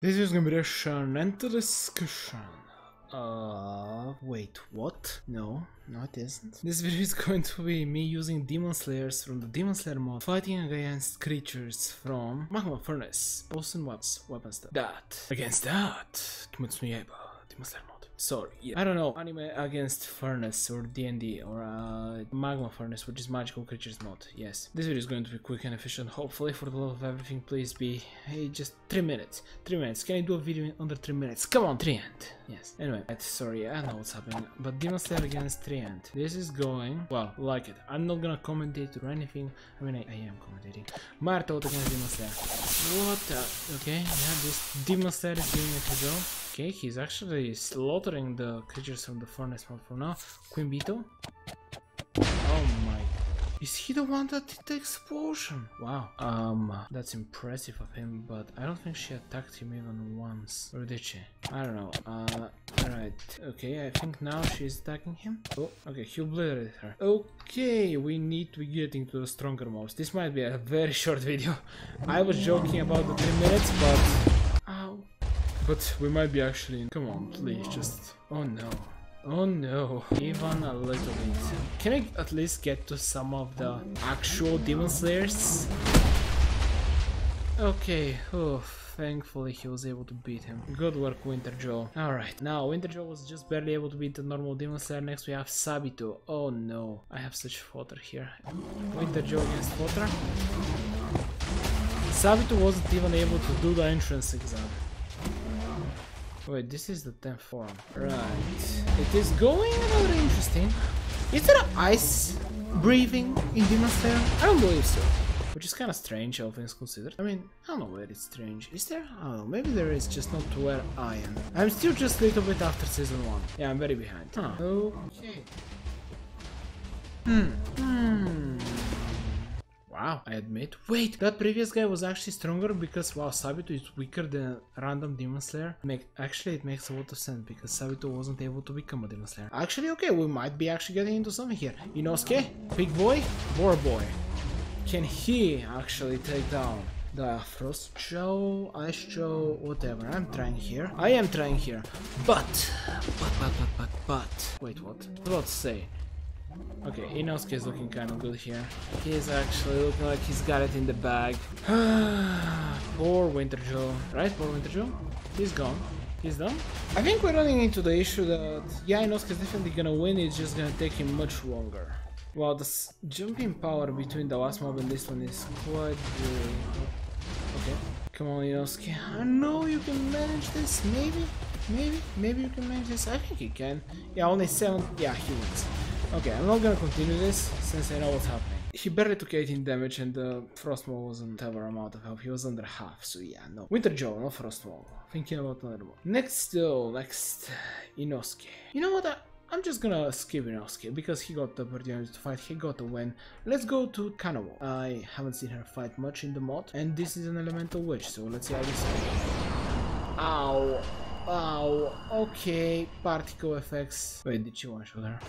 This is gonna be the Shonen discussion. Wait, what? No, it isn't. This video is going to be me using Demon Slayers from the Demon Slayer mod, fighting against creatures from Magma Furnace, Poison Weapon stuff. That. Against that. Kimetsu no Yaiba, Demon Slayer mod. Sorry, yeah. I don't know. Anime against Furnace or D&D or Magma Furnace, which is Magical Creatures mode. Yes. This video is going to be quick and efficient, hopefully. For the love of everything, please be... Hey, just 3 minutes. 3 minutes. Can I do a video in under 3 minutes? Come on, Treant. Yes. Anyway, sorry, I know what's happening. But Demon Slayer against Treant. This is going... Well, like it. I'm not gonna commentate or anything. I mean, I am commentating. Marta against Demon Slayer. What the... Okay, yeah, this Demon Slayer is doing it to go. Okay, he's actually slaughtering the creatures from the furnace mode for now. Queen Bito? Oh my... Is he the one that did the explosion? Wow. That's impressive of him, but I don't think she attacked him even once. Or did she? I don't know. Alright. Okay, I think now she's attacking him. Oh, okay, he obliterated her. Okay, we need to get into the stronger modes. This might be a very short video. I was joking about the 3 minutes, but... Ow. But we might be actually in... Come on, please, just... Oh no. Oh no. Even a little bit. Can I at least get to some of the actual Demon Slayers? Okay, oof. Thankfully, he was able to beat him. Good work, Winter Joe. Alright, now Winter Joe was just barely able to beat the normal Demon Slayer. Next we have Sabito. Oh no. I have such fodder here. Winter Joe against fodder. Sabito wasn't even able to do the entrance exam. Wait, this is the 10th form. Right. It is going rather interesting. Is there ice breathing in Demon Slayer? I don't believe so. Which is kind of strange, all things considered. I mean, I don't know where it's strange. Is there? I don't know. Maybe there is, just not to where I am. I'm still just a little bit after season 1. Yeah, I'm very behind. Huh. Okay. Wow, I admit. Wait, that previous guy was actually stronger because, wow, Sabito is weaker than a random Demon Slayer. Actually, it makes a lot of sense because Sabito wasn't able to become a Demon Slayer. Actually, okay, we might be actually getting into something here. Inosuke, big boy, war boy. Can he actually take down the Frost Joe, Ice Joe, whatever? I'm trying here. I am trying here. But. Wait, what? What to say? Okay, Inosuke is looking kind of good here. He's actually looking like he's got it in the bag. Poor Winter Joe. Right, poor Winter Joe? He's gone. He's done. I think we're running into the issue that, yeah, Inosuke is definitely gonna win, it's just gonna take him much longer. Well, the jumping power between the last mob and this one is quite good. Okay. Come on, Inosuke. I know you can manage this, maybe you can manage this. I think he can. Yeah, only 7. Yeah, he wins. Okay, I'm not gonna continue this, since I know what's happening. He barely took 18 damage and the Frost Mole wasn't ever amount of health, he was under half, so yeah, no. Winter Joe, no Frost Mole. Thinking about another one. Next, though, next, Inosuke. You know what, I'm just gonna skip Inosuke, because he got the opportunity to fight, he got the win. Let's go to Kanawa. I haven't seen her fight much in the mod, and this is an elemental witch, so let's see how this goes. Ow. Wow, okay, particle effects. Wait, did you one-shot her?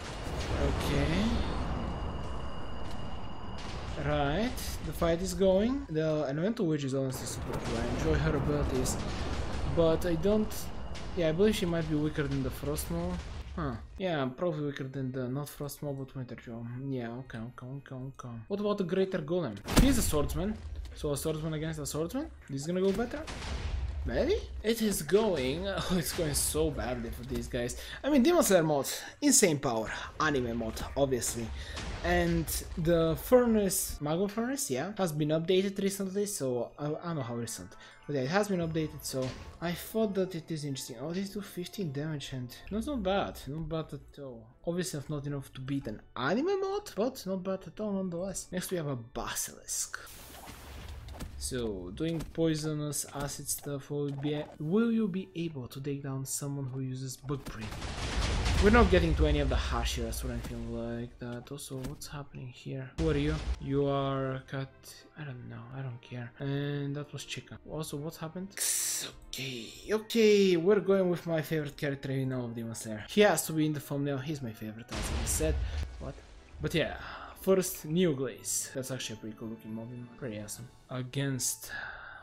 Okay. Right, the fight is going. The elemental witch is honestly super cool. I enjoy her abilities. But I don't... Yeah, I believe she might be weaker than the Frost Mole. Huh. Yeah, probably weaker than the not Frost Mole, but Winter Joe. Yeah, okay. What about the Greater Golem? He's a swordsman. So a swordsman against a swordsman? This is gonna go better? Maybe? It is going... Oh, it's going so badly for these guys. I mean, Demon Slayer mod, insane power, anime mod, obviously. And the furnace, Magma Furnace, yeah, has been updated recently, so... I don't know how recent. But yeah, it has been updated, so... I thought that it is interesting. Oh, these do 15 damage and... Not bad, not bad at all. Obviously not enough to beat an anime mod, but not bad at all nonetheless. Next we have a Basilisk. So, doing poisonous acid stuff, will you be able to take down someone who uses bug breath? We're not getting to any of the Hashiras or anything like that. Also, what's happening here? Who are you? You are cut... I don't know, I don't care. And that was Chica. Also, what happened? Okay, we're going with my favorite character in all of Demon Slayer. He has to be in the thumbnail, he's my favorite, as I said. What? But yeah. First, Nuiglaze. That's actually a pretty cool looking mob, pretty awesome. Against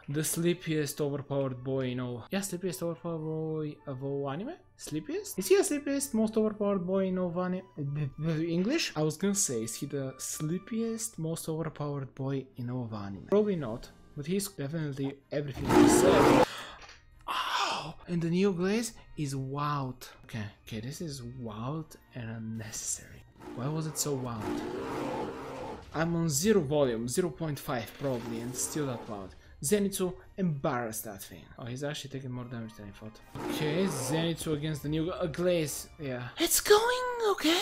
The sleepiest overpowered boy, no. Yeah, sleepiest overpowered boy of all anime? Sleepiest? Is he a sleepiest, most overpowered boy in all anime? English? I was gonna say, is he the sleepiest, most overpowered boy in all anime? Probably not, but he's definitely everything he said. And the Nuiglaze is wild. Okay, this is wild and unnecessary. Why was it so wild? I'm on 0 volume, 0.5 probably, and still that loud. Zenitsu embarrassed that thing. Oh, he's actually taking more damage than I thought. Okay, Zenitsu against the Nuiglaze. Yeah. It's going okay.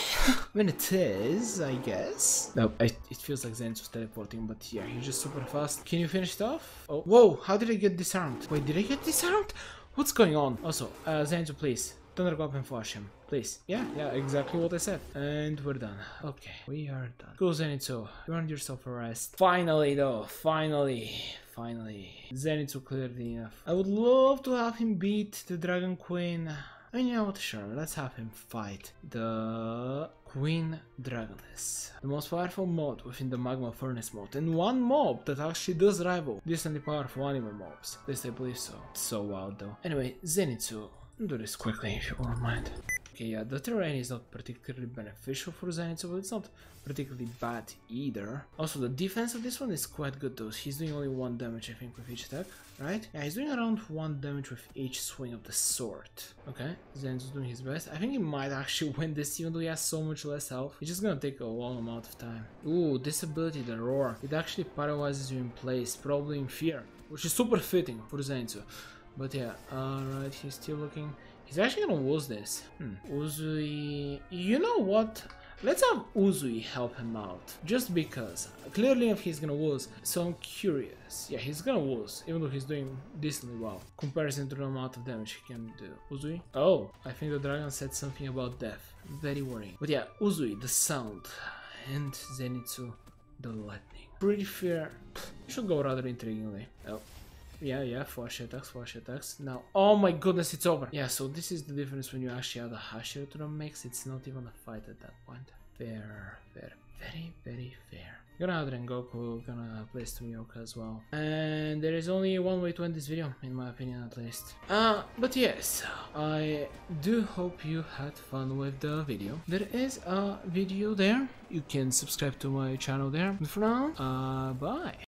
When it is, I guess. No, it feels like Zenitsu's teleporting, but yeah, he's just super fast. Can you finish it off? Oh, whoa, how did I get disarmed? Wait, did I get disarmed? What's going on? Also, Zenitsu, please. Thunder go up and flash him, please. Yeah, exactly what I said. And we're done. Okay, we are done. Go, Zenitsu. You earned yourself a rest. Finally, though. Finally. Zenitsu clearly enough. I would love to have him beat the Dragon Queen. I mean, you know what? Sure, let's have him fight the Queen Dragonless, the most powerful mod within the Magma Furnace mod, and one mob that actually does rival decently powerful animal mobs. At least I believe so. It's so wild though. Anyway, Zenitsu, do this quickly if you won't mind. Okay, yeah, the terrain is not particularly beneficial for Zenitsu, but it's not particularly bad either. Also, the defense of this one is quite good though. He's doing only 1 damage, I think, with each attack, right? Yeah, he's doing around 1 damage with each swing of the sword. Okay, Zenitsu's doing his best. I think he might actually win this even though he has so much less health. It's just gonna take a long amount of time. Ooh, this ability, the roar. It actually paralyzes you in place, probably in fear, which is super fitting for Zenitsu. But yeah, alright, he's still looking. He's actually gonna lose this. Uzui... You know what? Let's have Uzui help him out. Just because. Clearly if he's gonna lose, so I'm curious. Yeah, he's gonna lose, even though he's doing decently well. Comparison to the amount of damage he can do. Uzui? Oh, I think the dragon said something about death. Very worrying. But yeah, Uzui, the sound. And Zenitsu, the lightning. Pretty fair. Should go rather intriguingly. Oh. Yeah, flash attacks. Now, oh my goodness, it's over. Yeah, so this is the difference when you actually add a Hashira to the mix. It's not even a fight at that point. Fair. Very, very fair. Gonna add Rengoku, gonna play Sumioka as well. And there is only one way to end this video, in my opinion at least. But yes, I do hope you had fun with the video. There is a video there. You can subscribe to my channel there. And for now, bye.